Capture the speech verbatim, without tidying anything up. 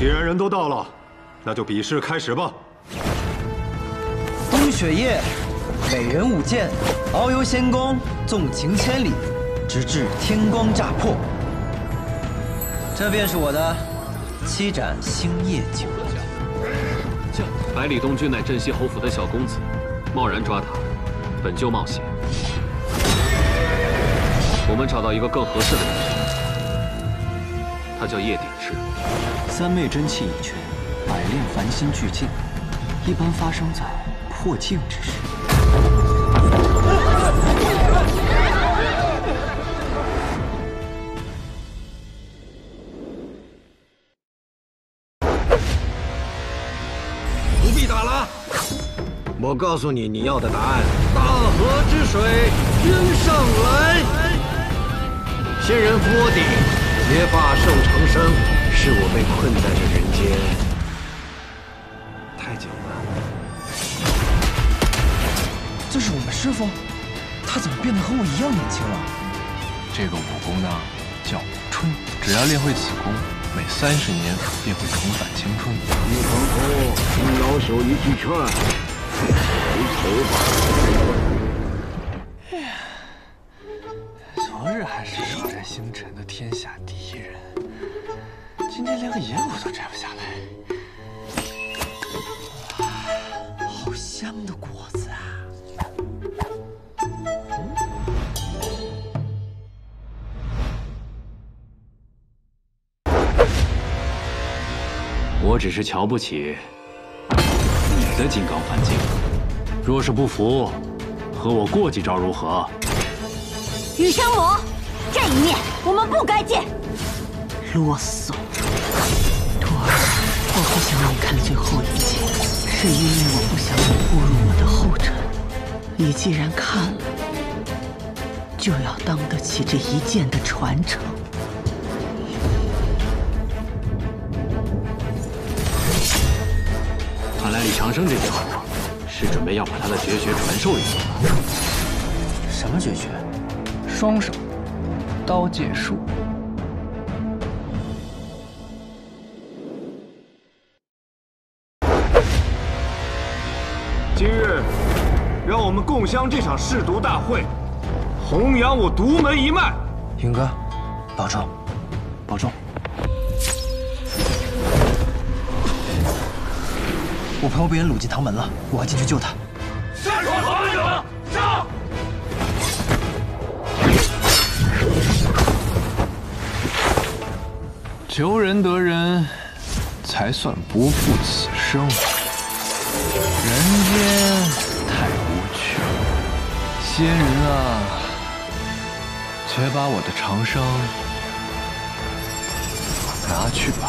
既然人都到了，那就比试开始吧。冬雪夜，每人五剑，遨游仙宫，纵情千里，直至天光乍破。这便是我的七盏星夜酒。百里东君乃镇西侯府的小公子，贸然抓他，本就冒险。我们找到一个更合适的人选。 他叫叶鼎之，三昧真气已全，百炼凡心俱尽，一般发生在破境之时。不必打了，我告诉你你要的答案。大河之水涌上来，仙人伏我鼎。 结发受长生，是我被困在这人间太久了。这是我们师傅，他怎么变得和我一样年轻了？这个武功呢，叫舞春，只要练会此功，每三十年便会重返青春。你仿佛听老朽一句劝，回头吧。哎呀，昨日还是手占星辰的天下第一。 今天连个野果都摘不下来，好香的果子啊！我只是瞧不起你的金刚梵境，若是不服，和我过几招如何？雨生魔，这一面我们不该见。啰嗦。 我不想让你看最后一集，是因为我不想你步入我的后尘。你既然看了，就要当得起这一剑的传承。看来李长生这家伙是准备要把他的绝学传授于我了。什么绝学？双手刀剑术。 今日，让我们共襄这场试毒大会，弘扬我独门一脉。云哥，保重，保重。我朋友被人掳进唐门了，我要进去救他。杀出唐门者，杀！求人得人，才算不负此生。 人间太无趣，仙人啊，且把我的长生拿去吧。